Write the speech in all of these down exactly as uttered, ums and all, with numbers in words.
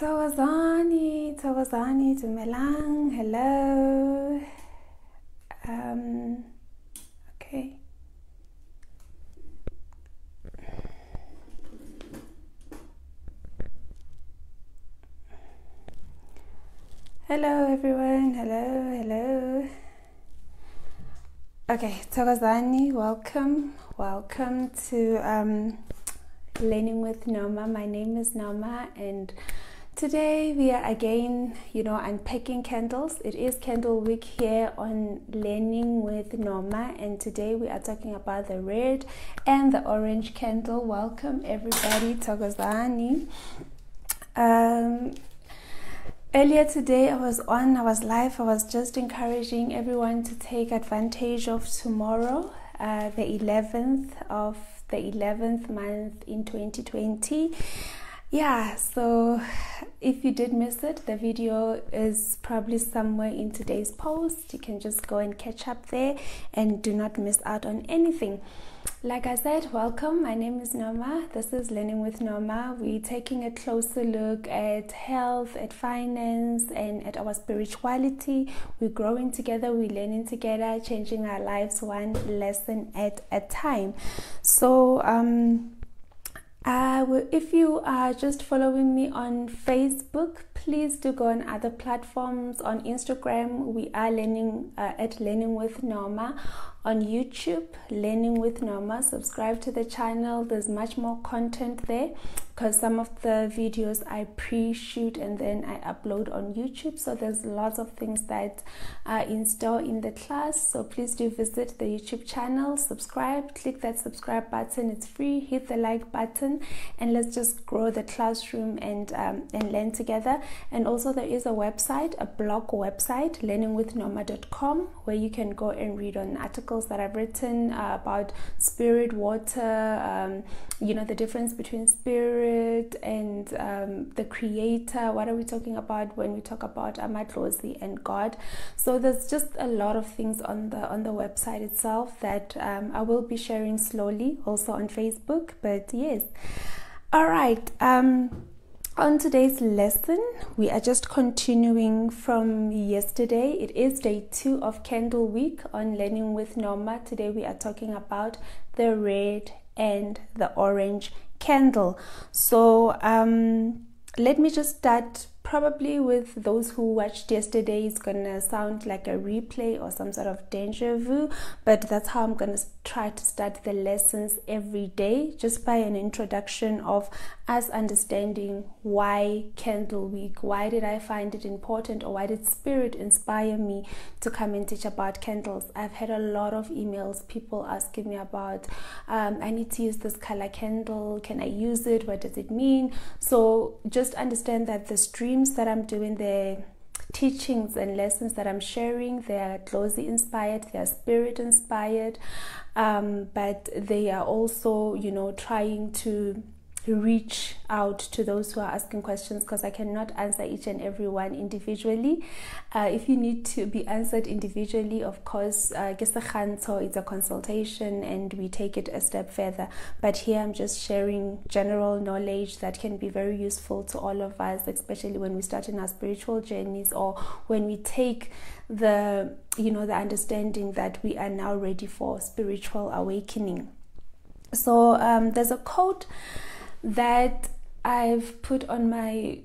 Tawazani, Tawazani to Melang, hello. Um, okay. Hello everyone, hello, hello. Okay, Tawazani, welcome, welcome to um, Learning with Noma. My name is Noma and today we are again, you know, unpacking candles. It is Candle Week here on Learning with Noma, and today we are talking about the red and the orange candle. Welcome everybody, Togozani. Um, earlier today I was on, I was live, I was just encouraging everyone to take advantage of tomorrow, uh, the eleventh of the eleventh month in twenty twenty. Yeah, so if you did miss it, the video is probably somewhere in today's post. You can just go and catch up there and do not miss out on anything. Like I said, welcome. My name is Noma. This is Learning with Noma. We're taking a closer look at health, at finance, and at our spirituality. We're growing together, we're learning together, changing our lives one lesson at a time. So, um... Uh, well, if you are just following me on Facebook, please do go on other platforms. On Instagram, we are learning uh, at Learning with Noma. On YouTube, Learning with Noma. Subscribe to the channel. There's much more content there because some of the videos I pre-shoot and then I upload on YouTube. So there's lots of things that are in store in the class. So please do visit the YouTube channel, subscribe, click that subscribe button. It's free. Hit the like button, and let's just grow the classroom and um, and learn together. And also there is a website, a blog website, learning with noma dot com, where you can go and read on articles that I've written uh, about spirit, water, um, you know, the difference between spirit and um, the creator. What are we talking about when we talk about amadlozi and God? So there's just a lot of things on the on the website itself that um, I will be sharing slowly, also on Facebook, but yes. All right. Um, On today's lesson, we are just continuing from yesterday. It is day two of Candle Week on Learning with Noma. Today we are talking about the red and the orange candle. So um, let me just start probably with those who watched yesterday. It's gonna sound like a replay or some sort of deja vu, but that's how I'm gonna try to start the lessons every day, just by an introduction of us understanding why Candle Week, why did I find it important, or why did Spirit inspire me to come and teach about candles. I've had a lot of emails, people asking me about, um, I need to use this color candle, can I use it, what does it mean? So just understand that the stream that I'm doing, the teachings and lessons that I'm sharing, they are closely inspired, they are spirit inspired, um, but they are also, you know, trying to reach out to those who are asking questions, because I cannot answer each and every one individually. Uh, if you need to be answered individually, of course, uh, it's a consultation and we take it a step further. But here I'm just sharing general knowledge that can be very useful to all of us, especially when we start in our spiritual journeys, or when we take the, you know, the understanding that we are now ready for spiritual awakening. So um, there's a quote that I've put on my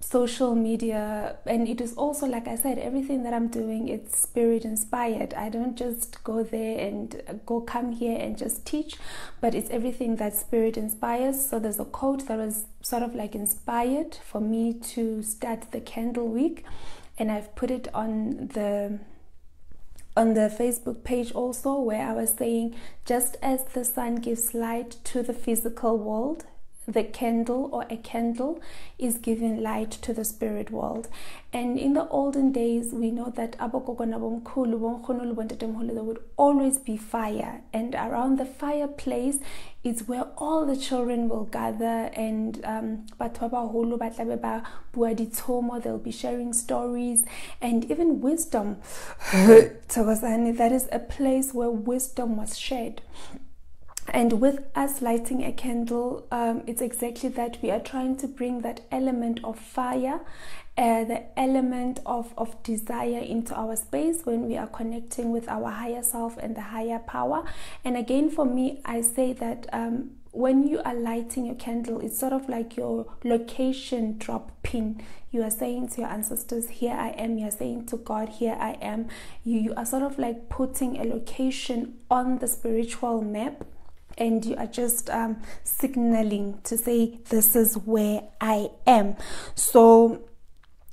social media, and it is also, like I said, everything that I'm doing, it's spirit inspired. I don't just go there and go come here and just teach, but it's everything that spirit inspires. So there's a quote that was sort of like inspired for me to start the Candle Week, and I've put it on the on the Facebook page also, where I was saying, just as the sun gives light to the physical world, the candle or a candle is giving light to the spirit world. And in the olden days, we know that there would always be fire, and around the fireplace is where all the children will gather, and um, they'll be sharing stories and even wisdom. That is a place where wisdom was shared. And with us lighting a candle, um, it's exactly that. We are trying to bring that element of fire, uh, the element of, of desire into our space when we are connecting with our higher self and the higher power. And again, for me, I say that um, when you are lighting your candle, it's sort of like your location drop pin. You are saying to your ancestors, here I am. You are saying to God, here I am. You, you are sort of like putting a location on the spiritual map, and you are just um, signaling to say, this is where I am. So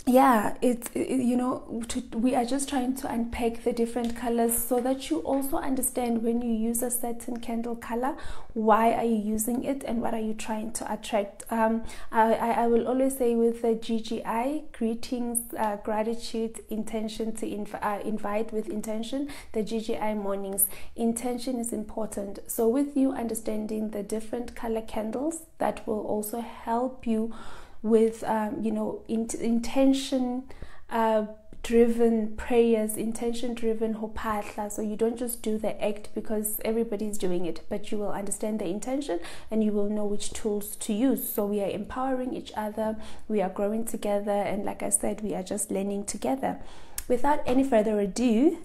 yeah, it's it, you know, to, we are just trying to unpack the different colors so that you also understand when you use a certain candle color, why are you using it and what are you trying to attract. Um, I, I will always say with the G G I, greetings, uh, gratitude, intention to inv uh, invite with intention, the G G I mornings, intention is important. So with you understanding the different color candles, that will also help you with um, you know, in, intention uh, driven prayers, intention driven hopatla. So you don't just do the act because everybody's doing it, but you will understand the intention and you will know which tools to use. So we are empowering each other, we are growing together, and like I said, we are just learning together. Without any further ado,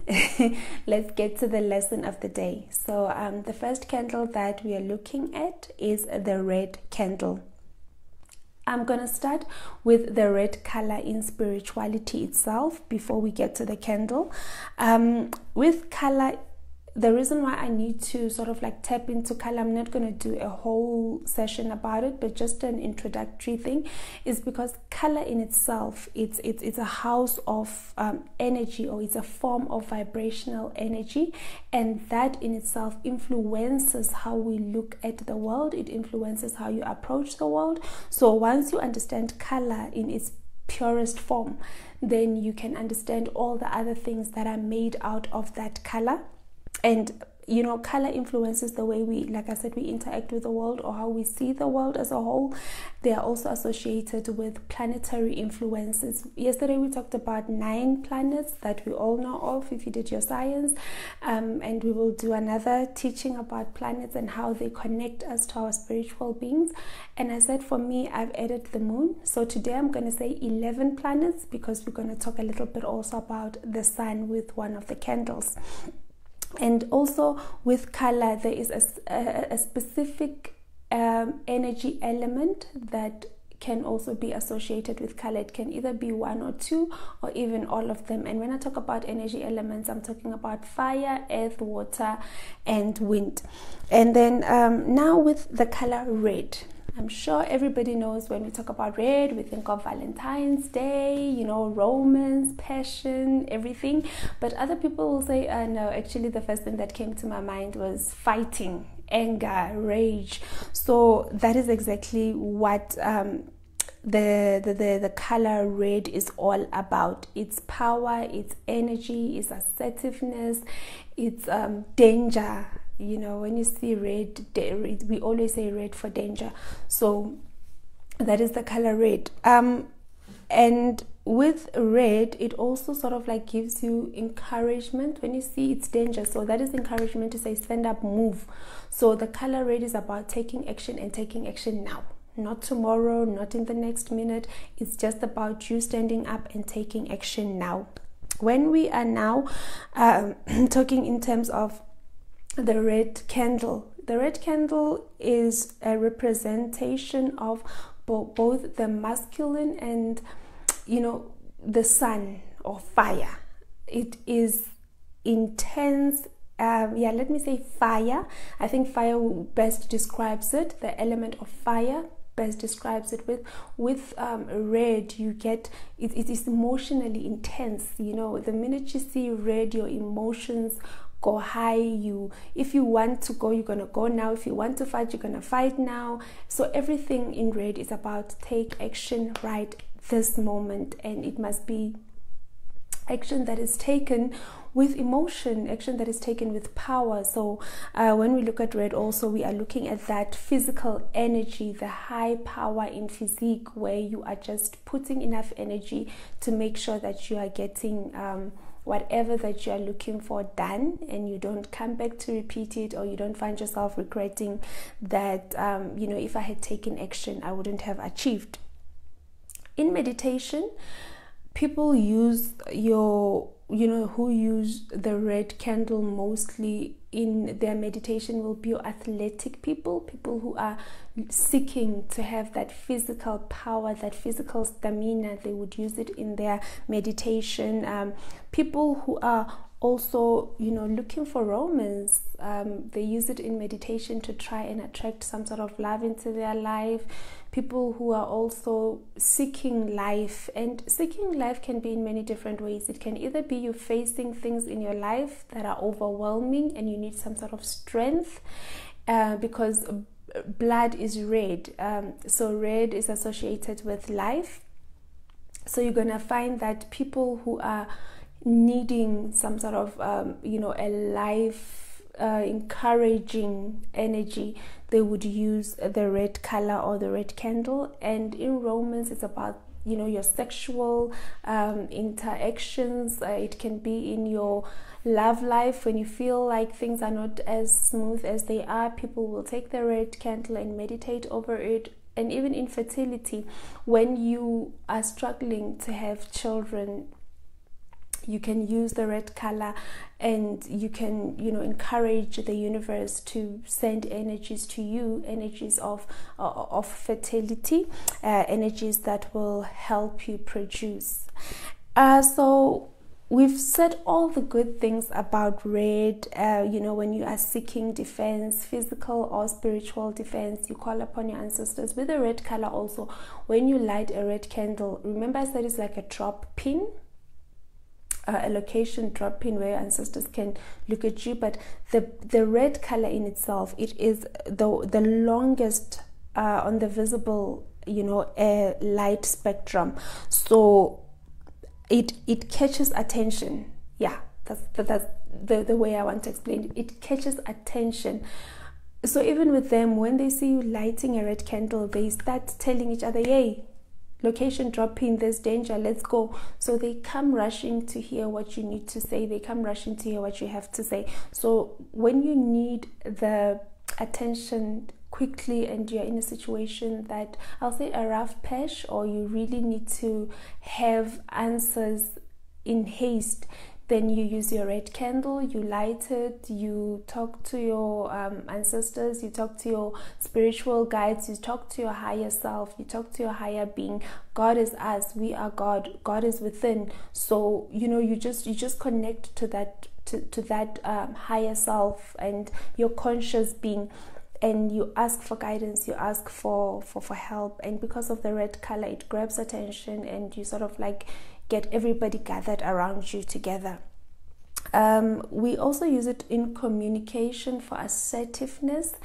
let's get to the lesson of the day. So um, the first candle that we are looking at is the red candle. I'm gonna start with the red color in spirituality itself before we get to the candle. Um, with color, the reason why I need to sort of like tap into color, I'm not gonna do a whole session about it, but just an introductory thing, is because color in itself, it's, it's, it's a house of um, energy, or it's a form of vibrational energy. And that in itself influences how we look at the world. It influences how you approach the world. So once you understand color in its purest form, then you can understand all the other things that are made out of that color. And you know, color influences the way we, like I said, we interact with the world, or how we see the world as a whole. They are also associated with planetary influences. Yesterday we talked about nine planets that we all know of if you did your science, um, and we will do another teaching about planets and how they connect us to our spiritual beings. And I said for me, I've added the moon. So today I'm going to say eleven planets, because we're going to talk a little bit also about the sun with one of the candles. And also with color, there is a, a, a specific um, energy element that can also be associated with color. It can either be one or two, or even all of them. And when I talk about energy elements, I'm talking about fire, earth, water, and wind. And then um, now with the color red. I'm sure everybody knows when we talk about red, we think of Valentine's Day, you know, romance, passion, everything. But other people will say, uh, no, actually the first thing that came to my mind was fighting, anger, rage. So that is exactly what um, the, the, the, the color red is all about. It's power, it's energy, it's assertiveness, it's um, danger. You know, when you see red, we always say red for danger. So that is the color red. Um, and with red, it also sort of like gives you encouragement when you see it's danger. So that is encouragement to say, stand up, move. So the color red is about taking action, and taking action now. Not tomorrow, not in the next minute. It's just about you standing up and taking action now. When we are now um, talking in terms of the red candle, the red candle is a representation of bo both the masculine and, you know, the sun or fire. It is intense. Um, yeah, let me say fire. I think fire best describes it. The element of fire best describes it. With with um, red, you get it, it is emotionally intense. You know, the minute you see red, your emotions go high. You, if you want to go, you're gonna go now. If you want to fight, you're gonna fight now. So everything in red is about take action right this moment, and it must be action that is taken with emotion, action that is taken with power. So uh, when we look at red also, we are looking at that physical energy, the high power in physique, where you are just putting enough energy to make sure that you are getting um, whatever that you are looking for done, and you don't come back to repeat it, or you don't find yourself regretting that, um, you know, if I had taken action, I wouldn't have achieved. In meditation, people use your, you know, who use the red candle mostly in their meditation will be athletic people, people who are seeking to have that physical power, that physical stamina. They would use it in their meditation. Um, people who are also, you know, looking for romance, um, they use it in meditation to try and attract some sort of love into their life. People who are also seeking life, and seeking life can be in many different ways. It can either be you facing things in your life that are overwhelming and you need some sort of strength, uh, because blood is red, um, so red is associated with life. So you're gonna find that people who are needing some sort of um, you know, a life uh, encouraging energy, they would use the red color or the red candle. And in romance, it's about, you know, your sexual um, interactions. Uh, it can be in your love life. When you feel like things are not as smooth as they are, people will take the red candle and meditate over it. And even infertility, when you are struggling to have children, you can use the red color, and you can, you know, encourage the universe to send energies to you, energies of of, of fertility, uh, energies that will help you produce. Uh, so we've said all the good things about red. Uh, you know, when you are seeking defense, physical or spiritual defense, you call upon your ancestors. With the red color also, when you light a red candle, remember I said it's like a drop pin. Uh, a location drop in where ancestors can look at you, but the the red color in itself, it is the the longest uh, on the visible, you know, uh, light spectrum, so it it catches attention. Yeah, that's that's the the way I want to explain it. It catches attention. So even with them, when they see you lighting a red candle, they start telling each other, "Yay, location drop in, there's danger, let's go." So they come rushing to hear what you need to say, they come rushing to hear what you have to say. So when you need the attention quickly and you're in a situation that, I'll say, a rough patch, or you really need to have answers in haste, then you use your red candle, you light it, you talk to your um, ancestors, you talk to your spiritual guides, you talk to your higher self, you talk to your higher being. God is us, we are God, God is within. So, you know, you just you just connect to that to, to that um, higher self and your conscious being, and you ask for guidance, you ask for, for, for help. And because of the red color, it grabs attention, and you sort of like get everybody gathered around you together. Um, we also use it in communication for assertiveness,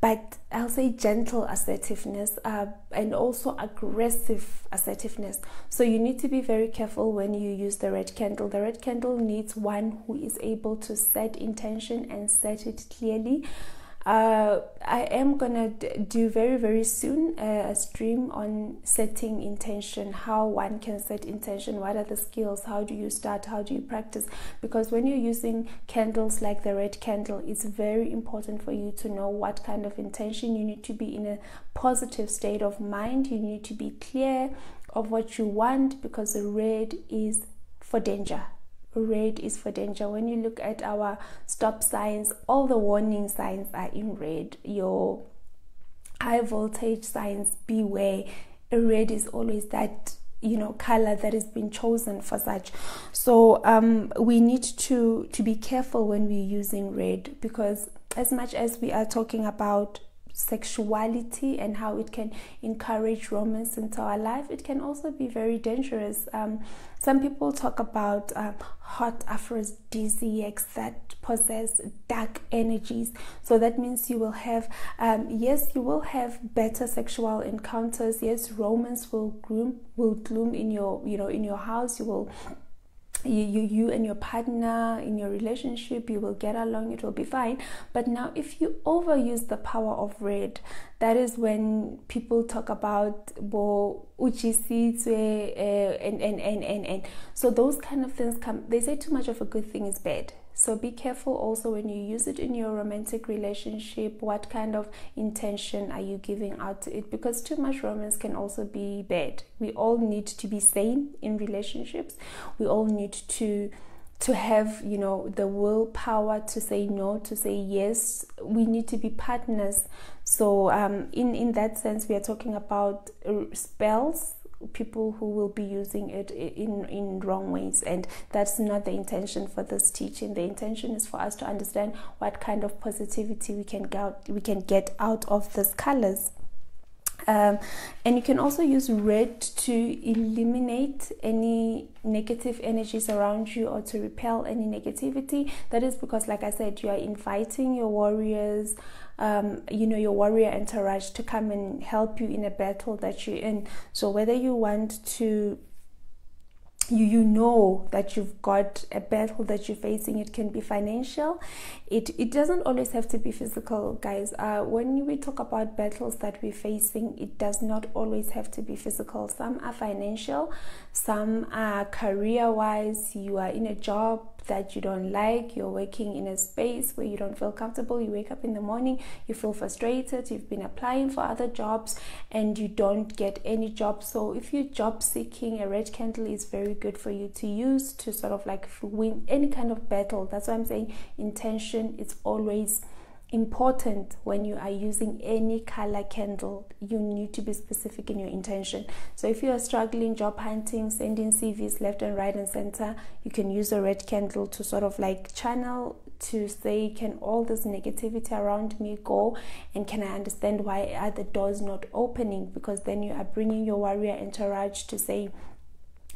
but I'll say gentle assertiveness, uh, and also aggressive assertiveness. So you need to be very careful when you use the red candle. The red candle needs one who is able to set intention and set it clearly. Uh, I am gonna do very very soon uh, a stream on setting intention, how one can set intention, what are the skills, how do you start, how do you practice, because when you're using candles like the red candle, it's very important for you to know what kind of intention. You need to be in a positive state of mind, you need to be clear of what you want, because red is for danger. Red is for danger. When you look at our stop signs, all the warning signs are in red. Your high voltage signs, beware. Red is always that, you know, color that has been chosen for such. So um, we need to to be careful when we're using red, because as much as we are talking about sexuality and how it can encourage romance into our life, it can also be very dangerous. Um, some people talk about uh, hot aphrodisiacs that possess dark energies. So that means you will have, um, yes, you will have better sexual encounters. Yes, romance will gloom, will gloom in your, you know, in your house. You will You, you you and your partner in your relationship, you will get along, it will be fine. But now if you overuse the power of red, that is when people talk about bo uchisitswe and and and and and so those kind of things come. They say too much of a good thing is bad. So be careful also when you use it in your romantic relationship. What kind of intention are you giving out to it? Because too much romance can also be bad. We all need to be sane in relationships. We all need to to have, you know, the willpower to say no, to say yes. We need to be partners. So um, in, in that sense, we are talking about spells, people who will be using it in in wrong ways, and that's not the intention for this teaching. The intention is for us to understand what kind of positivity we can get we can get out of these colors. Um, and you can also use red to eliminate any negative energies around you or to repel any negativity. That is because, like I said, you are inviting your warriors, um, you know, your warrior entourage to come and help you in a battle that you're in. So whether you want to You, you know that you've got a battle that you're facing. It can be financial. It, it doesn't always have to be physical, guys. Uh, when we talk about battles that we're facing, it does not always have to be physical. Some are financial. Some are career-wise. You are in a job that you don't like. You're working in a space where you don't feel comfortable. You wake up in the morning, you feel frustrated. You've been applying for other jobs and you don't get any job. So if you're job seeking, a red candle is very good for you to use to sort of like win any kind of battle. That's why I'm saying intention is always important when you are using any color candle. You need to be specific in your intention. So if you are struggling job hunting, sending C Vs left and right and center, you can use a red candle to sort of like channel, to say, can all this negativity around me go, and can I understand why are the doors not opening? Because then you are bringing your warrior entourage to say,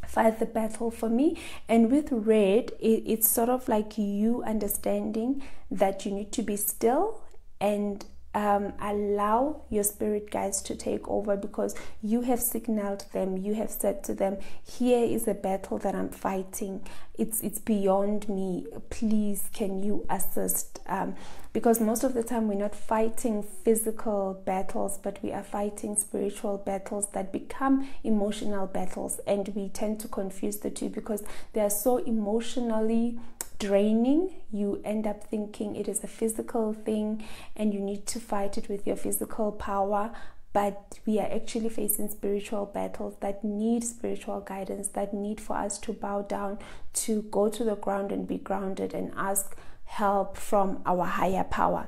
fight the battle for me. And with red, it, it's sort of like you understanding that you need to be still and um, allow your spirit guides to take over, because you have signaled them, you have said to them, here is a battle that I'm fighting, it's it's beyond me, please can you assist? Um, because most of the time we're not fighting physical battles, but we are fighting spiritual battles that become emotional battles, and we tend to confuse the two because they are so emotionally draining. You end up thinking it is a physical thing and you need to fight it with your physical power, but we are actually facing spiritual battles that need spiritual guidance, that need for us to bow down, to go to the ground and be grounded and ask help from our higher power.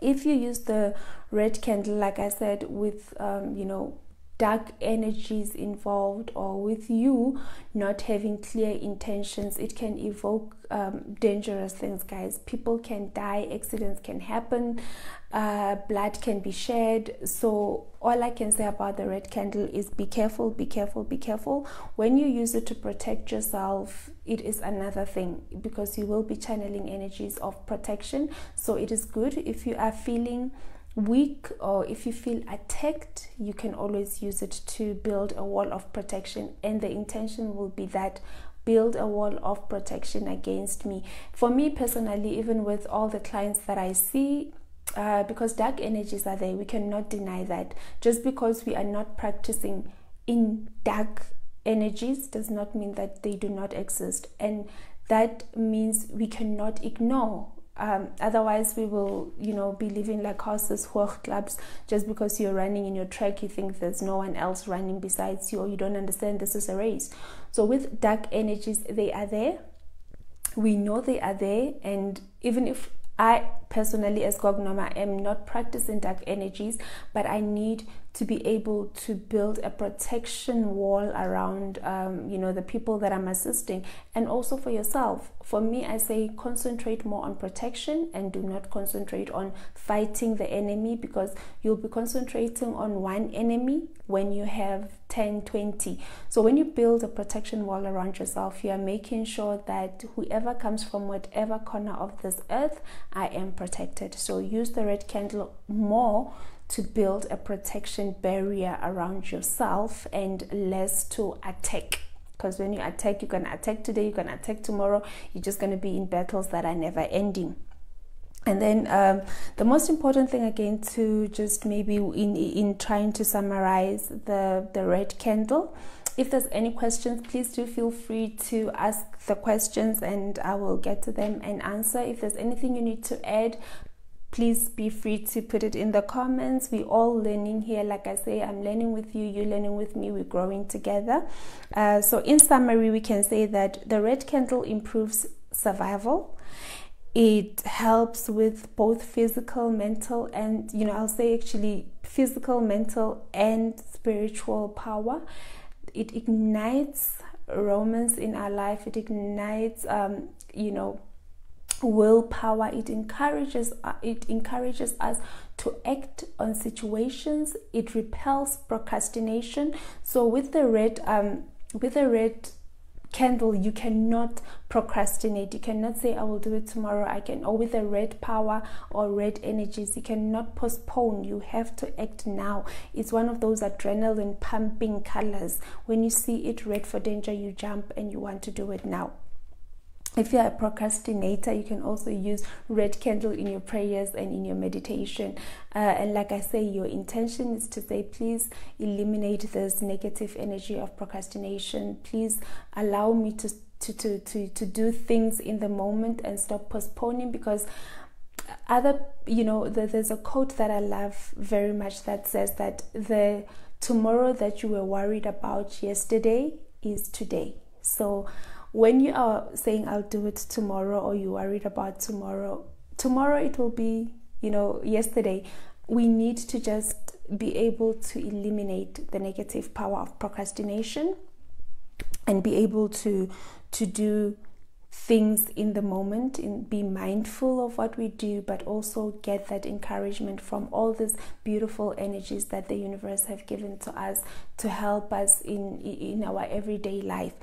If you use the red candle, like I said, with um, you know, dark energies involved, or with you not having clear intentions, it can evoke um, dangerous things, guys. People can die, accidents can happen, uh, blood can be shed. So all I can say about the red candle is be careful, be careful, be careful. When you use it to protect yourself, it is another thing, because you will be channeling energies of protection. So it is good if you are feeling weak or if you feel attacked, you can always use it to build a wall of protection, and the intention will be that, build a wall of protection against me. For me personally, even with all the clients that I see, uh, because dark energies are there, we cannot deny that. Just because we are not practicing in dark energies does not mean that they do not exist, and that means we cannot ignore. Um, otherwise we will, you know, be living like horses, hoogklubs. Just because you're running in your track, you think there's no one else running besides you, or you don't understand this is a race. So with dark energies, they are there, we know they are there, and even if I personally as Candle Noma am not practicing dark energies, but I need to be able to build a protection wall around um, you know, the people that I'm assisting, and also for yourself. For me, I say concentrate more on protection and do not concentrate on fighting the enemy, because you'll be concentrating on one enemy when you have ten, twenty. So when you build a protection wall around yourself, you are making sure that whoever comes from whatever corner of this earth, I am protected. So use the red candle more to build a protection barrier around yourself and less to attack. because when you attack, you can attack today, you can attack tomorrow. You're just going to be in battles that are never ending. And then um, the most important thing, again, to just maybe in in trying to summarize the the red candle, if there's any questions, please do feel free to ask the questions and I will get to them and answer. If there's anything you need to add, please be free to put it in the comments. We're all learning here. Like I say, I'm learning with you, you're learning with me, we're growing together. Uh, so in summary, we can say that the red candle improves survival. It helps with both physical, mental, and, you know, I'll say actually physical, mental, and spiritual power. It ignites romance in our life. It ignites, um, you know, willpower. It encourages, it encourages us to act on situations. It repels procrastination. So with the red, um, with the red candle, you cannot procrastinate. You cannot say, I will do it tomorrow. I can, or with the red power or red energies, you cannot postpone. You have to act now. It's one of those adrenaline pumping colors. When you see it red for danger, you jump and you want to do it now. If you're a procrastinator, you can also use red candle in your prayers and in your meditation. Uh, and like I say, your intention is to say, please eliminate this negative energy of procrastination. Please allow me to, to, to, to, to do things in the moment and stop postponing, because other, you know, the, there's a quote that I love very much that says that the tomorrow that you were worried about yesterday is today. So when you are saying I'll do it tomorrow, or you're worried about tomorrow, tomorrow it will be, you know, yesterday. We need to just be able to eliminate the negative power of procrastination and be able to to do things in the moment, and be mindful of what we do, but also get that encouragement from all these beautiful energies that the universe have given to us to help us in in our everyday life.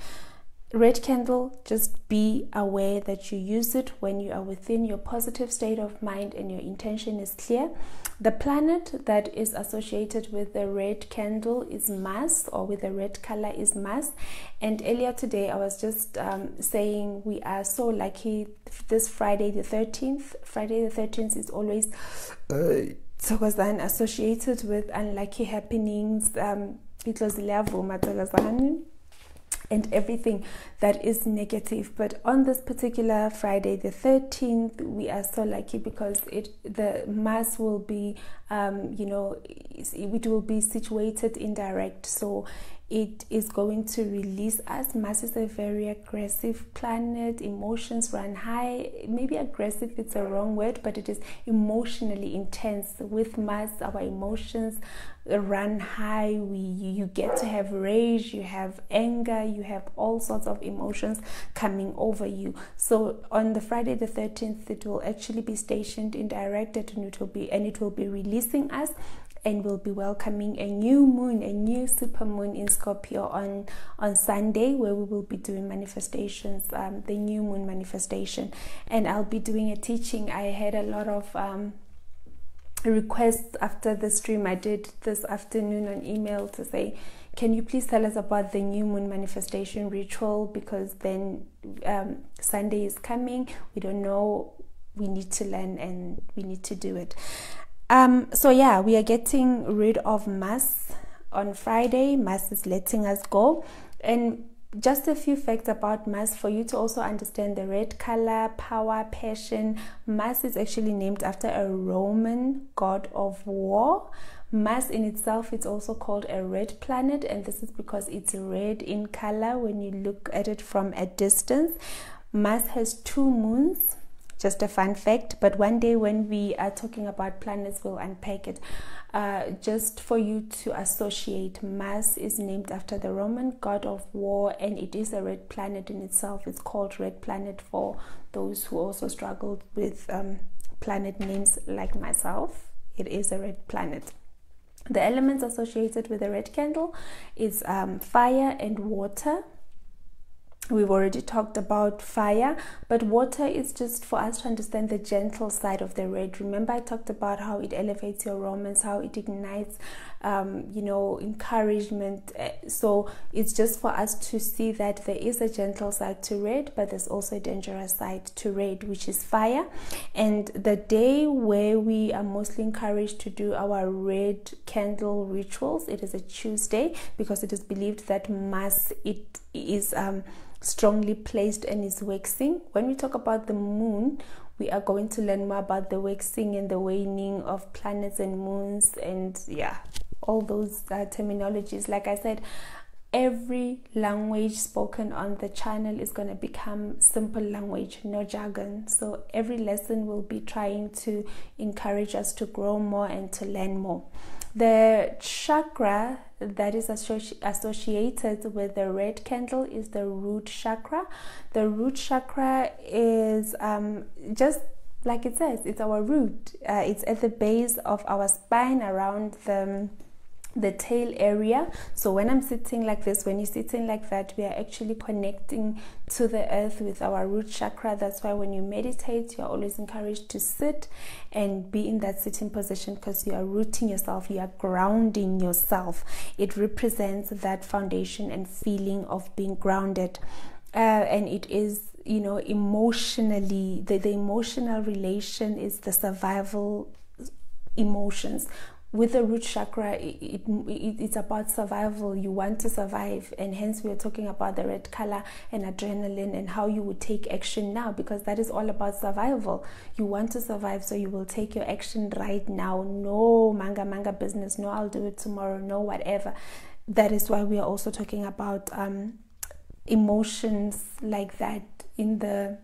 Red candle, just be aware that you use it when you are within your positive state of mind and your intention is clear. The planet that is associated with the red candle is Mars, or with the red color is Mars. And earlier today I was just um, saying we are so lucky. This Friday the thirteenth, Friday the thirteenth is always uh, Thokozani, associated with unlucky happenings, um, and everything that is negative. But on this particular Friday the thirteenth, we are so lucky because it the Mars will be um you know it will be situated in direct, so it is going to release us. Mars is a very aggressive planet. Emotions run high. Maybe aggressive, it's a wrong word, but it is emotionally intense. With Mars, our emotions run high. We, you get to have rage, you have anger, you have all sorts of emotions coming over you. So on the Friday the thirteenth, it will actually be stationed in direct, and it will be, and it will be releasing us. And we'll be welcoming a new moon, a new super moon in Scorpio on on Sunday, where we will be doing manifestations, um, the new moon manifestation. And I'll be doing a teaching. I had a lot of um, requests after the stream I did this afternoon on email to say, can you please tell us about the new moon manifestation ritual? Because then um, Sunday is coming. We don't know. We need to learn and we need to do it. Um, so yeah, we are getting rid of Mars on Friday. Mars is letting us go. And just a few facts about Mars for you to also understand the red color, power, passion. Mars is actually named after a Roman god of war. Mars in itself is also called a red planet, and this is because it's red in color when you look at it from a distance. Mars has two moons. Just a fun fact, but one day when we are talking about planets, we'll unpack it. Uh, just for you to associate, Mars is named after the Roman god of war, and it is a red planet in itself. It's called red planet for those who also struggled with um, planet names like myself. It is a red planet. The elements associated with the red candle is um, fire and water. We've already talked about fire, but water is just for us to understand the gentle side of the red. Remember, I talked about how it elevates your romance, how it ignites, um, you know, encouragement. So it's just for us to see that there is a gentle side to red, but there's also a dangerous side to red, which is fire. And the day where we are mostly encouraged to do our red candle rituals, it is a Tuesday, because it is believed that mass it is um strongly placed and is waxing. When we talk about the moon, we are going to learn more about the waxing and the waning of planets and moons, and yeah, all those uh, terminologies. Like I said, every language spoken on the channel is going to become simple language, no jargon. So every lesson will be trying to encourage us to grow more and to learn more. The chakra that is associ associated with the red candle is the root chakra. The root chakra is um, just like it says, it's our root. Uh, it's at the base of our spine, around the, the tail area. So when I'm sitting like this, when you're sitting like that, we are actually connecting to the earth with our root chakra. That's why when you meditate, you're always encouraged to sit and be in that sitting position, because you are rooting yourself, you are grounding yourself. It represents that foundation and feeling of being grounded, uh, and it is, you know, emotionally, the, the emotional relation is the survival emotions. With the root chakra, it, it, it's about survival. You want to survive, and hence we are talking about the red color and adrenaline and how you would take action now, because that is all about survival. You want to survive, so you will take your action right now. No manga manga business, no I'll do it tomorrow, no whatever. That is why we are also talking about um, emotions like that in the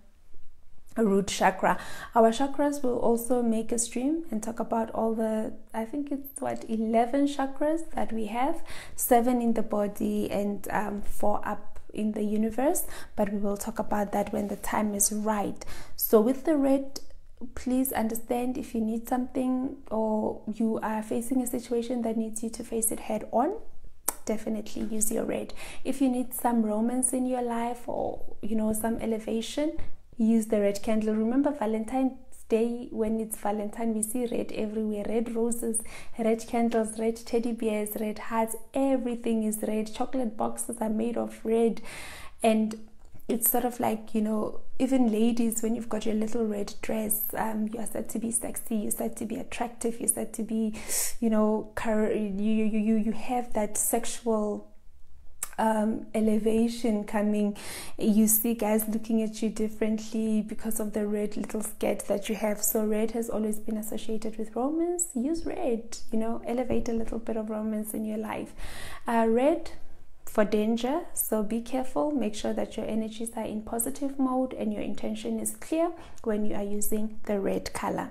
root chakra. Our chakras will also make a stream and talk about all the, I think it's what, eleven chakras that we have, seven in the body and um, four up in the universe, but we will talk about that when the time is right. So with the red, please understand, if you need something or you are facing a situation that needs you to face it head on, definitely use your red. If you need some romance in your life, or you know, some elevation, use the red candle. Remember Valentine's Day, when it's Valentine, we see red everywhere. Red roses, red candles, red teddy bears, red hearts, everything is red. Chocolate boxes are made of red. And it's sort of like, you know, even ladies, when you've got your little red dress, um, you're said to be sexy, you're said to be attractive, you're said to be, you know, you, you, you have that sexual Um, elevation coming. You see guys looking at you differently because of the red little skirt that you have. So red has always been associated with romance. Use red, you know, elevate a little bit of romance in your life. Uh, red for danger, so be careful. Make sure that your energies are in positive mode and your intention is clear when you are using the red color.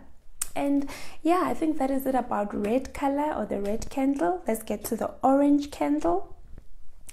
And yeah, I think that is it about red color or the red candle. Let's get to the orange candle.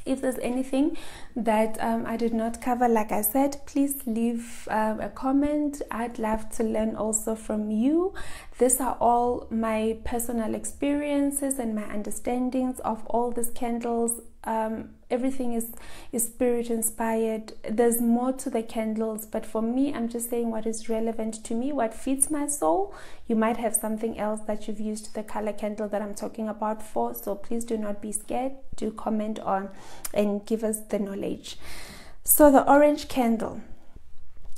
If there's anything that um, I did not cover, like I said, please leave um, a comment. I'd love to learn also from you. These are all my personal experiences and my understandings of all these candles. Um, everything is, is spirit inspired. There's more to the candles, but for me, I'm just saying what is relevant to me, what feeds my soul. You might have something else that you've used the color candle that I'm talking about for, so please do not be scared. Do comment on and give us the knowledge. So the orange candle,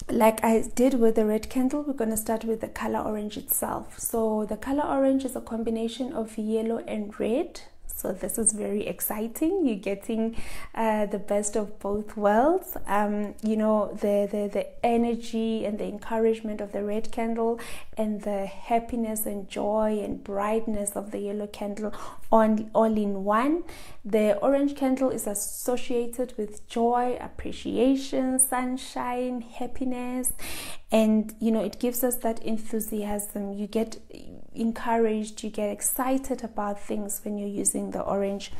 like I did with the red candle, we're going to start with the color orange itself. So the color orange is a combination of yellow and red. So this is very exciting. You're getting uh, the best of both worlds. Um, you know, the, the, the energy and the encouragement of the red candle and the happiness and joy and brightness of the yellow candle on, all in one. The orange candle is associated with joy, appreciation, sunshine, happiness. And, you know, it gives us that enthusiasm. You get encouraged, you get excited about things when you're using the orange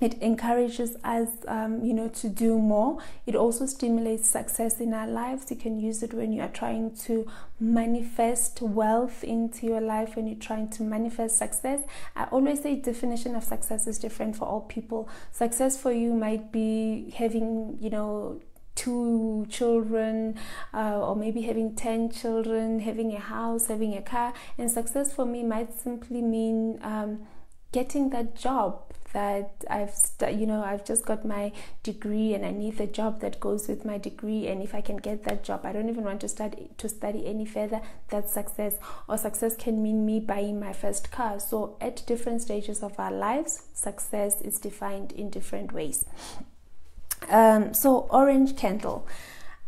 It encourages us, um, you know, to do more. It also stimulates success in our lives. You can use it when you are trying to manifest wealth into your life, when you're trying to manifest success. I always say definition of success is different for all people. Success for you might be having, you know, two children, uh, or maybe having ten children, having a house, having a car. And success for me might simply mean um, getting that job that I've, you know, I've just got my degree and I need the job that goes with my degree, and if I can get that job, I don't even want to study to study any further. That's success. Or success can mean me buying my first car. So at different stages of our lives, success is defined in different ways. Um, so orange candle.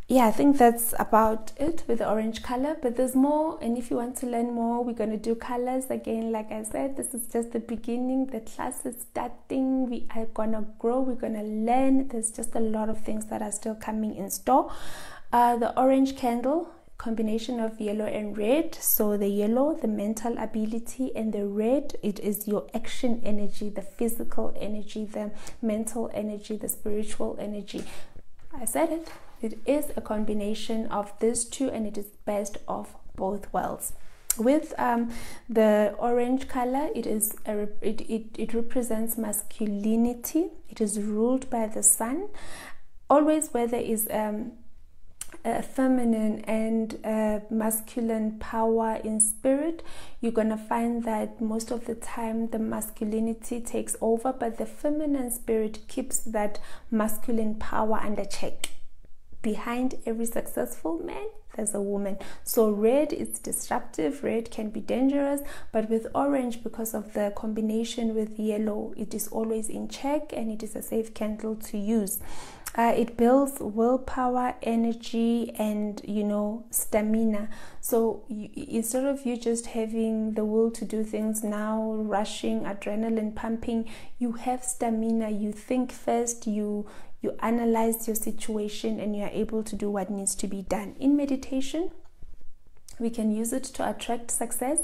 Yeah, I think that's about it with the orange color, but there's more, and if you want to learn more, we're going to do colors again. Like I said, this is just the beginning. The class is starting. We are going to grow. We're going to learn. There's just a lot of things that are still coming in store. Uh, the orange candle, combination of yellow and red. So the yellow, the mental ability, and the red, it is your action energy, the physical energy, the mental energy, the spiritual energy. I said it. It is a combination of these two, and it is best of both worlds. With um, the orange color, it is a, it, it, it represents masculinity. It is ruled by the sun. Always where there is um, a feminine and a masculine power in spirit, you're going to find that most of the time the masculinity takes over, but the feminine spirit keeps that masculine power under check. Behind every successful man, there's a woman. So red is disruptive, red can be dangerous, but with orange, because of the combination with yellow, it is always in check and it is a safe candle to use. Uh, it builds willpower, energy, and, you know, stamina. So you, instead of you just having the will to do things now, rushing, adrenaline pumping, you have stamina. You think first, you you analyze your situation, and you are able to do what needs to be done. In meditation, we can use it to attract success.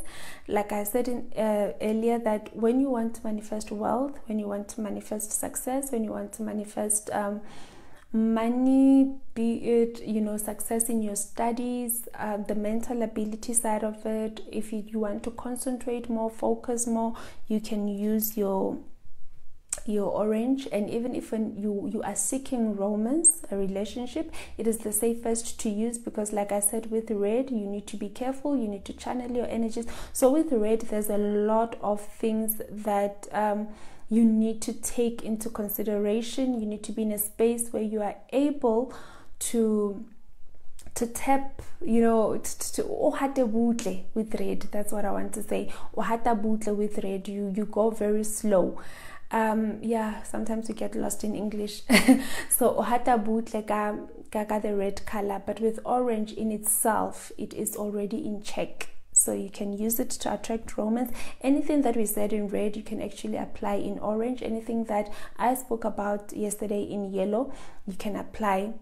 Like I said in, uh, earlier, that when you want to manifest wealth, when you want to manifest success, when you want to manifest um, money, be it, you know, success in your studies, uh, the mental ability side of it, if you, you want to concentrate more, focus more, you can use your your orange. And even if when you you are seeking romance, a relationship, it is the safest to use, because like I said, with red you need to be careful, you need to channel your energies. So with red, there's a lot of things that um you need to take into consideration. You need to be in a space where you are able to to tap, you know, to ohata butle with red. That's what I want to say, ohata butle with red. You you go very slow. Um, yeah, sometimes we get lost in English. So ohata butle ka the red color, but with orange in itself, it is already in check. So you can use it to attract romance. Anything that we said in red, you can actually apply in orange. Anything that I spoke about yesterday in yellow, you can apply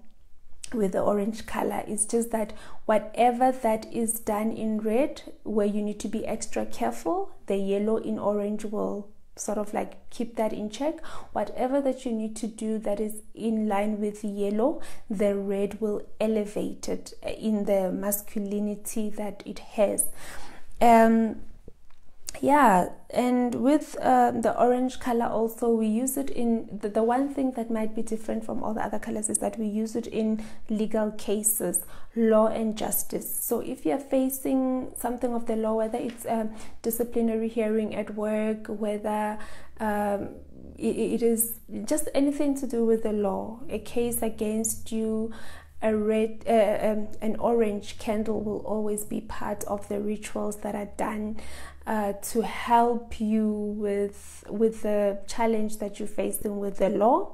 with the orange color. It's just that whatever that is done in red, where you need to be extra careful, the yellow in orange will sort of like keep that in check. Whatever that you need to do that is in line with yellow, the red will elevate it in the masculinity that it has. Um, yeah, and with uh, the orange color also, we use it in the, the one thing that might be different from all the other colors is that we use it in legal cases, law and justice. So if you're facing something of the law, whether it's a disciplinary hearing at work, whether um, it, it is just anything to do with the law, a case against you, A red, uh, um, an orange candle will always be part of the rituals that are done uh, to help you with with the challenge that you're facing with the law.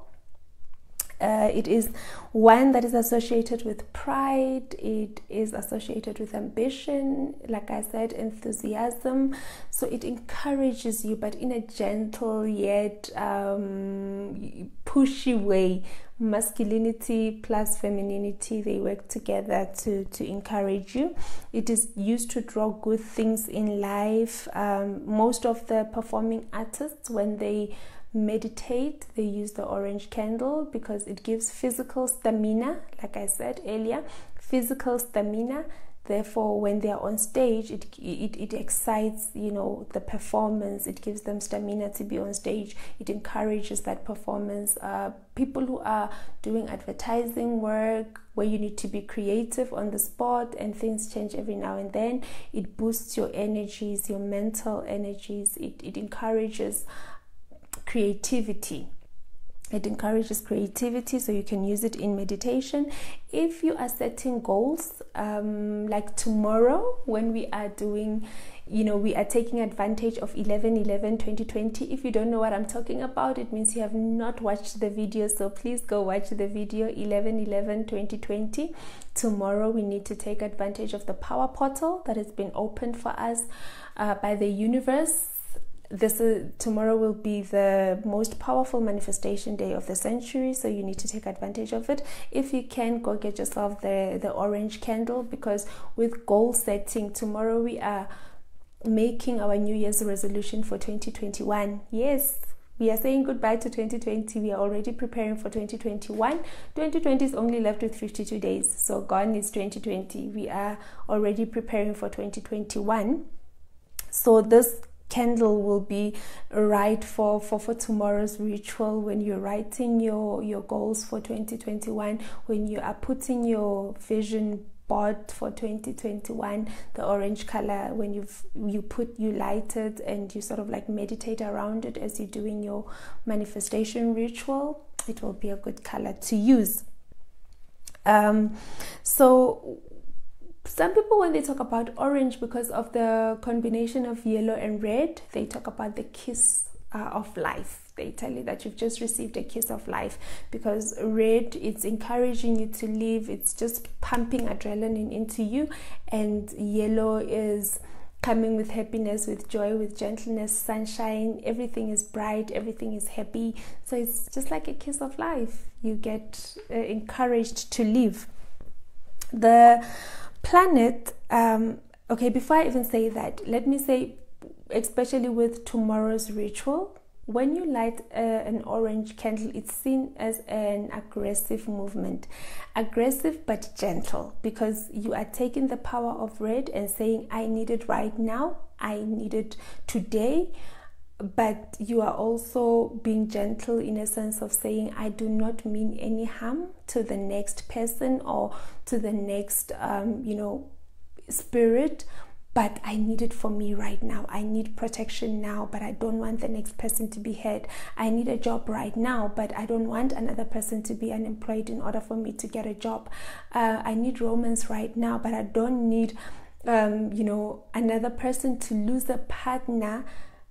Uh, it is one that is associated with pride. It is associated with ambition, like I said, enthusiasm. So it encourages you, but in a gentle yet um, pushy way. masculinity plus femininity, they work together to to encourage you. It is used to draw good things in life. Um, most of the performing artists, when they meditate, they use the orange candle because it gives physical stamina, like I said earlier, physical stamina. Therefore, when they are on stage, it, it it excites, you know, the performance. It gives them stamina to be on stage. It encourages that performance. Uh, people who are doing advertising work where you need to be creative on the spot and things change every now and then, it boosts your energies, your mental energies. It, it encourages creativity. It encourages creativity, so you can use it in meditation. If you are setting goals, um, like tomorrow when we are doing, you know, we are taking advantage of eleven eleven twenty twenty. If you don't know what I'm talking about, it means you have not watched the video, so please go watch the video eleven eleven twenty twenty. Tomorrow we need to take advantage of the power portal that has been opened for us uh, by the universe. This is, tomorrow will be the most powerful manifestation day of the century, so you need to take advantage of it. If you can, go get yourself the, the orange candle, because with goal setting, tomorrow we are making our New Year's resolution for twenty twenty-one. Yes, we are saying goodbye to twenty twenty. We are already preparing for twenty twenty-one. twenty twenty is only left with fifty-two days, so gone is twenty twenty. We are already preparing for twenty twenty-one. So this candle will be right for, for for tomorrow's ritual. When you're writing your your goals for twenty twenty-one, when you are putting your vision board for twenty twenty-one, the orange color, when you've you put you light it and you sort of like meditate around it as you're doing your manifestation ritual, it will be a good color to use. Um so some people, when they talk about orange, because of the combination of yellow and red, they talk about the kiss uh, of life. They tell you that you've just received a kiss of life, because red, it's encouraging you to live. It's just pumping adrenaline into you. And yellow is coming with happiness, with joy, with gentleness, sunshine. Everything is bright, everything is happy. So it's just like a kiss of life. You get uh, encouraged to live. The planet, um okay, before I even say that, let me say, especially with tomorrow's ritual, when you light uh, an orange candle, it's seen as an aggressive movement, aggressive but gentle, because you are taking the power of red and saying, I need it right now, I need it today. But you are also being gentle in a sense of saying, I do not mean any harm to the next person or to the next, um, you know, spirit, but I need it for me right now. I need protection now, but I don't want the next person to be hurt. I need a job right now, but I don't want another person to be unemployed in order for me to get a job. Uh, I need romance right now, but I don't need, um, you know, another person to lose a partner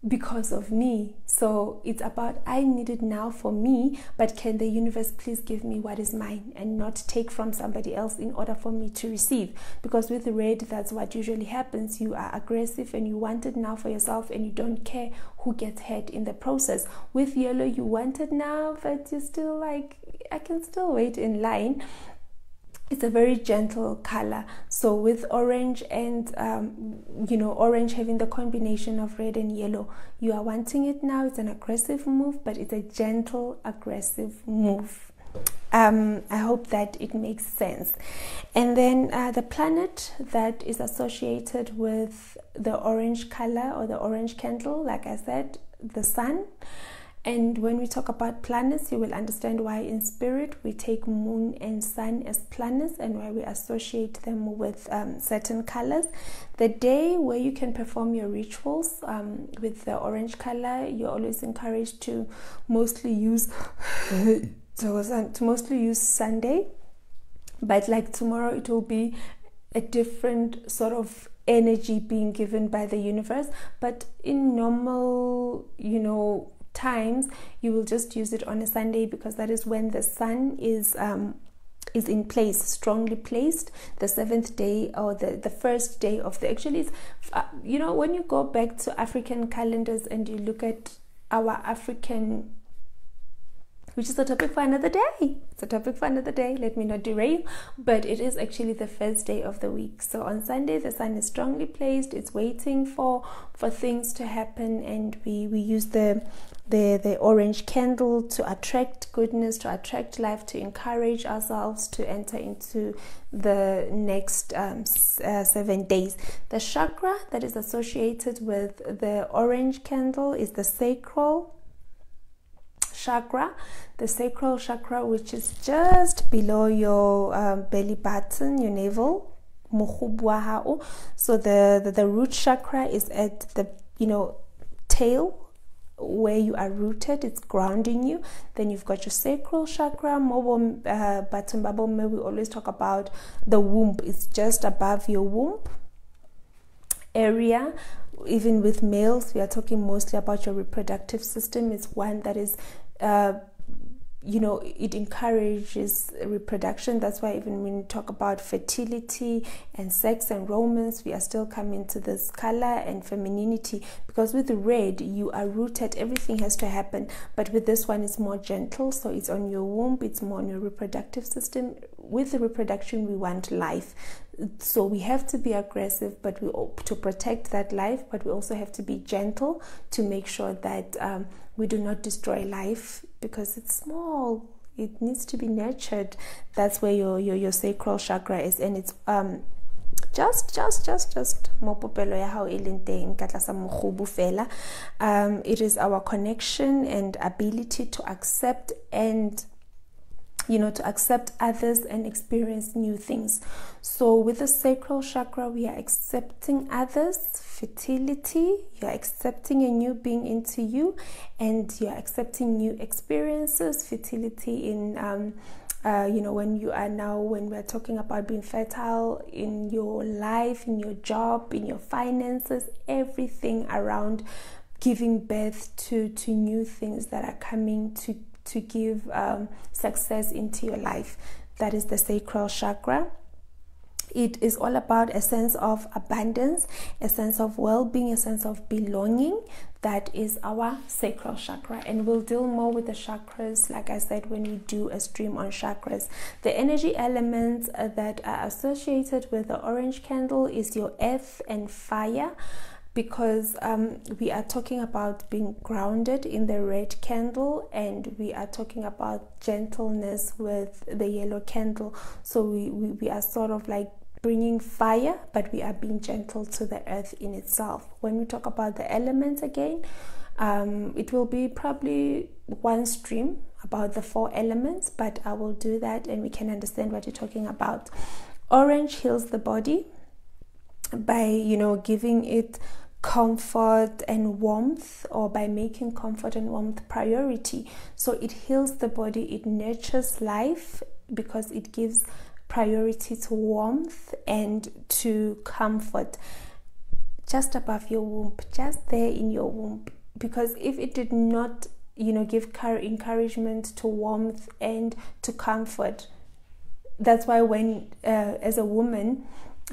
because of me. So it's about, I need it now for me, but can the universe please give me what is mine and not take from somebody else in order for me to receive? Because with red, that's what usually happens. You are aggressive and you want it now for yourself, and you don't care who gets hurt in the process. With yellow, you want it now, but you're still like, I can still wait in line. It's a very gentle color. So with orange and um, you know, orange having the combination of red and yellow, you are wanting it now. It's an aggressive move, but it's a gentle, aggressive move. Um, I hope that it makes sense. And then uh, the planet that is associated with the orange color or the orange candle, like I said, the sun. And when we talk about planets, you will understand why in spirit we take moon and sun as planets and why we associate them with um, certain colors. The day where you can perform your rituals um, with the orange color, you're always encouraged to mostly use to mostly use Sunday. But like tomorrow, it will be a different sort of energy being given by the universe. But in normal, you know, times, you will just use it on a Sunday, because that is when the sun is um, is in place, strongly placed, the seventh day, or the, the first day of the, actually, it's, uh, you know, when you go back to African calendars and you look at our African which is a topic for another day. It's a topic for another day. Let me not derail, but it is actually the first day of the week. So on Sunday, the sun is strongly placed. It's waiting for for things to happen, and we we use the the the orange candle to attract goodness, to attract life, to encourage ourselves to enter into the next um, uh, seven days. The chakra that is associated with the orange candle is the sacral chakra, the sacral chakra, which is just below your um, belly button, your navel. So the, the the root chakra is at the you know tail, where you are rooted. It's grounding you. Then you've got your sacral chakra. Mobo Batumbabomme, we always talk about the womb. It's just above your womb area. Even with males, we are talking mostly about your reproductive system. It's one that is uh, you know, it encourages reproduction. That's why even when we talk about fertility and sex and romance, we are still coming to this color and femininity, because with the red you are rooted, everything has to happen, but with this one it's more gentle, so it's on your womb, it's more on your reproductive system. With the reproduction, we want life, so we have to be aggressive, but we hope to protect that life, but we also have to be gentle to make sure that um, we do not destroy life, because it's small, it needs to be nurtured. That's where your your, your sacral chakra is, and it's um just just just just um it is our connection and ability to accept and you know, to accept others and experience new things. So with the sacral chakra, we are accepting others, fertility, you are accepting a new being into you, and you are accepting new experiences, fertility in, um, uh, you know, when you are now, when we're talking about being fertile in your life, in your job, in your finances, everything around giving birth to, to new things that are coming to to give um, success into your life. That is the sacral chakra. It is all about a sense of abundance, a sense of well-being, a sense of belonging. That is our sacral chakra, and we'll deal more with the chakras, like I said, when we do a stream on chakras. The energy elements that are associated with the orange candle is your earth and fire, because um, we are talking about being grounded in the red candle, and we are talking about gentleness with the yellow candle. So we, we, we are sort of like bringing fire, but we are being gentle to the earth in itself. When we talk about the elements again, um, it will be probably one stream about the four elements, but I will do that and we can understand what you're talking about. Orange heals the body by, you know, giving it comfort and warmth, or by making comfort and warmth priority. So it heals the body, it nurtures life, because it gives priority to warmth and to comfort, just above your womb, just there in your womb, because if it did not, you know, give encouragement to warmth and to comfort. That's why when uh, as a woman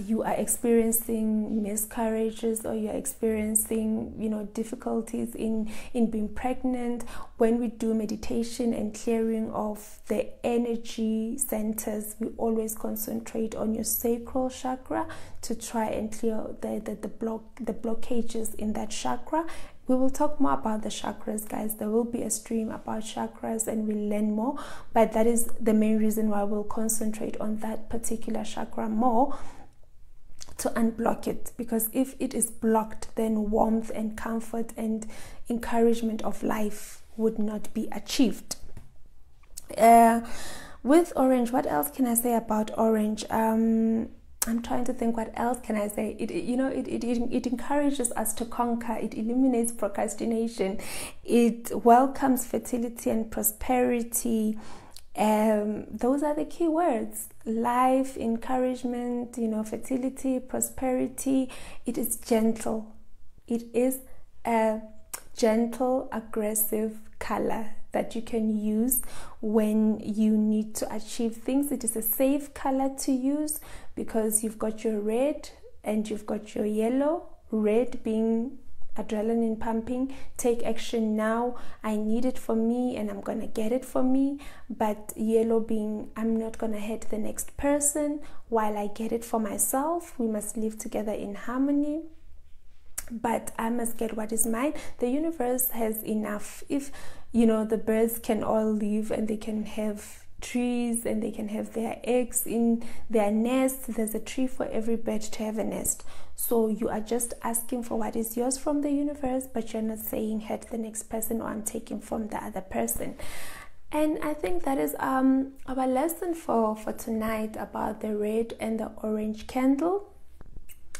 you are experiencing miscarriages, or you're experiencing, you know, difficulties in in being pregnant, when we do meditation and clearing of the energy centers, we always concentrate on your sacral chakra to try and clear the the, the block the blockages in that chakra. We will talk more about the chakras, guys. There will be a stream about chakras and we'll learn more, but that is the main reason why we'll concentrate on that particular chakra more, to unblock it, because if it is blocked, then warmth and comfort and encouragement of life would not be achieved. Uh, with orange, what else can I say about orange? Um, I'm trying to think, what else can I say? It, you know, it, it, it encourages us to conquer. It eliminates procrastination. It welcomes fertility and prosperity. Um, those are the key words: life, encouragement, you know, fertility, prosperity. It is gentle. It is a gentle, aggressive color that you can use when you need to achieve things. It is a safe color to use, because you've got your red and you've got your yellow. Red being adrenaline pumping, take action now, I need it for me and I'm gonna get it for me. But yellow being, I'm not gonna hurt the next person while I get it for myself. We must live together in harmony, but I must get what is mine. The universe has enough. If, you know, the birds can all live and they can have trees and they can have their eggs in their nest, there's a tree for every bird to have a nest. So you are just asking for what is yours from the universe, but you're not saying hurt the next person or I'm taking from the other person. And I think that is um our lesson for for tonight about the red and the orange candle.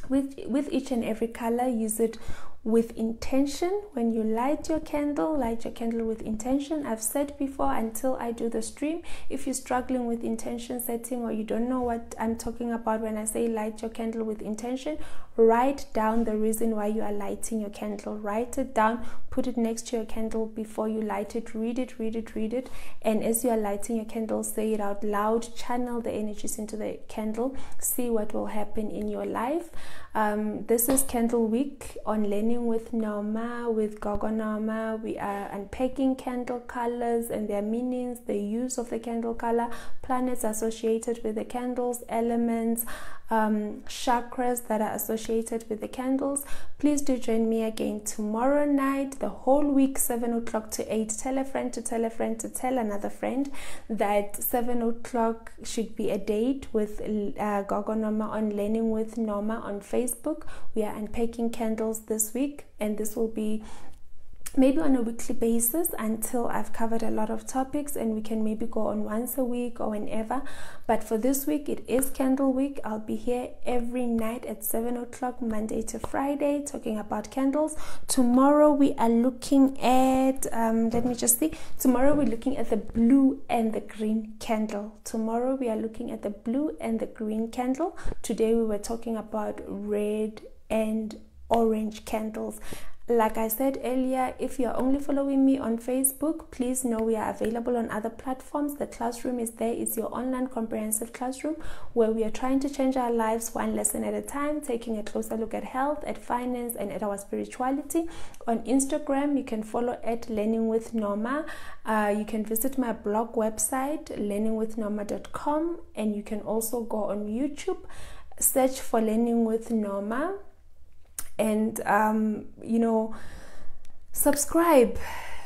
With, with each and every color, use it with intention. When you light your candle, light your candle with intention. I've said before, until I do the stream, if you're struggling with intention setting or you don't know what I'm talking about when I say light your candle with intention, write down the reason why you are lighting your candle. Write it down, put it next to your candle before you light it. Read it, read it, read it. And as you are lighting your candle, say it out loud. Channel the energies into the candle. See what will happen in your life. Um, this is Candle Week on Learning with Noma, with Gogo Noma. We are unpacking candle colors and their meanings, the use of the candle color, planets associated with the candles, elements, um, chakras that are associated with the candles. Please do join me again tomorrow night, the whole week, seven o'clock to eight. Tell a friend to tell a friend to tell another friend that seven o'clock should be a date with uh, Gogo Noma on Learning with Noma on Facebook. Facebook. We are unpacking candles this week, and this will be maybe on a weekly basis until I've covered a lot of topics, and we can maybe go on once a week or whenever. But for this week, it is Candle Week. I'll be here every night at seven o'clock, Monday to Friday, talking about candles. Tomorrow we are looking at, um, let me just see, tomorrow we're looking at the blue and the green candle. Tomorrow we are looking at the blue and the green candle. Today we were talking about red and orange candles. Like I said earlier, if you're only following me on Facebook, please know we are available on other platforms. The classroom is there. It's your online comprehensive classroom where we are trying to change our lives one lesson at a time, taking a closer look at health, at finance, and at our spirituality. On Instagram, you can follow at Learning with Noma. Uh, you can visit my blog website, learning with noma dot com, and you can also go on YouTube, search for Learning with Noma. And um, you know, subscribe,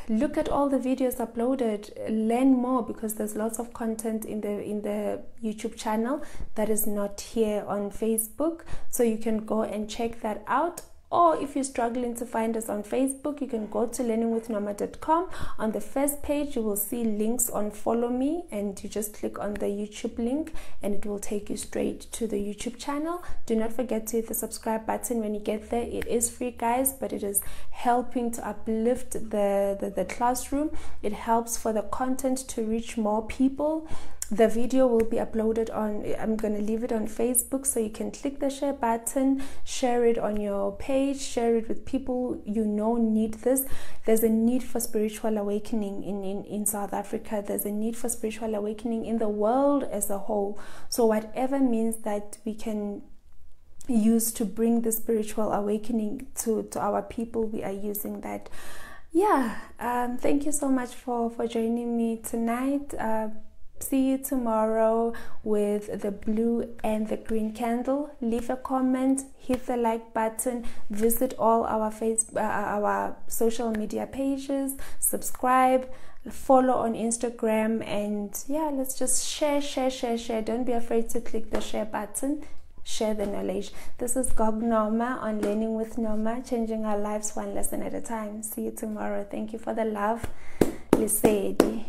look at all the videos uploaded, learn more, because there's lots of content in the in the YouTube channel that is not here on Facebook, so you can go and check that out. Or if you're struggling to find us on Facebook, you can go to learning with noma dot com. On the first page, you will see links on Follow Me, and you just click on the YouTube link and it will take you straight to the YouTube channel. Do not forget to hit the subscribe button when you get there. It is free, guys, but it is helping to uplift the, the, the classroom. It helps for the content to reach more people. The video will be uploaded on, I'm going to leave it on Facebook, so you can click the share button, share it on your page, share it with people you know need this. There's a need for spiritual awakening in, in, in South Africa. There's a need for spiritual awakening in the world as a whole. So whatever means that we can use to bring the spiritual awakening to, to our people, we are using that. Yeah, um, thank you so much for, for joining me tonight. Uh, See you tomorrow with the blue and the green candle. Leave a comment, hit the like button, visit all our Facebook, uh, our social media pages, subscribe, follow on Instagram, and yeah, let's just share, share, share, share. Don't be afraid to click the share button. Share the knowledge. This is Gogo Noma on Learning with Noma, changing our lives one lesson at a time. See you tomorrow. Thank you for the love. Lisedi.